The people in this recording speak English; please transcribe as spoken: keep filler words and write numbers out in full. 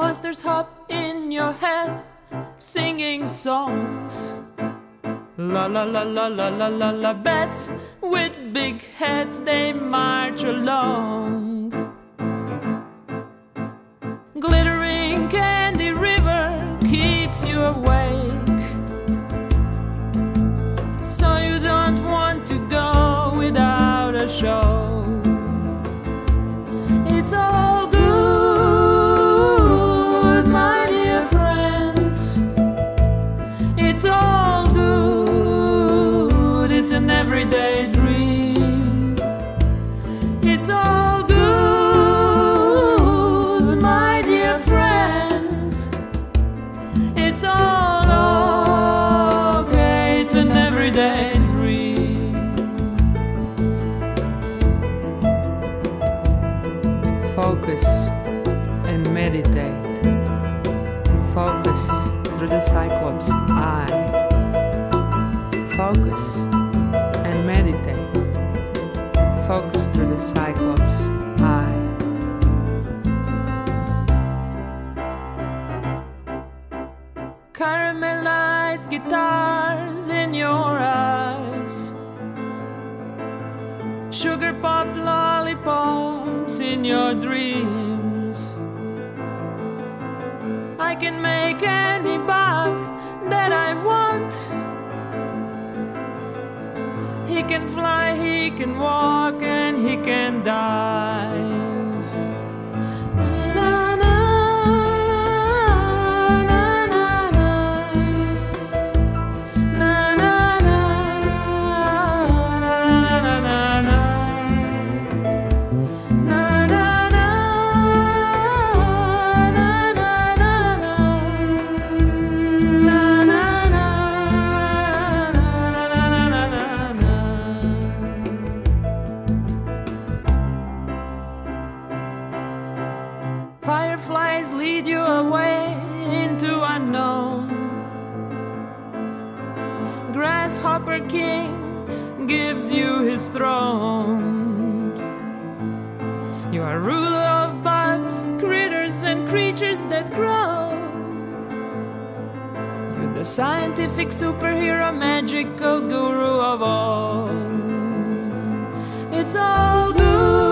Monsters hop in your head, singing songs. La la la la la la la la, bats with big heads, they march along. Glittering Candy River keeps you awake, so you don't want to go without a show. It's all good, an everyday dream. It's all good, my dear friends. It's all okay, it's an everyday dream. Focus and meditate. Focus through the Cyclops' eye. Focus. Meditate. Focus through the Cyclops' eye. Caramelized guitars in your eyes, sugar pop lollipops in your dreams. I can make any bug that I want. He can fly, he can walk, and he can dive. Fireflies lead you away into unknown. Grasshopper King gives you his throne. You are ruler of bugs, critters, and creatures that grow. You're the scientific superhero, magical guru of all. It's all good.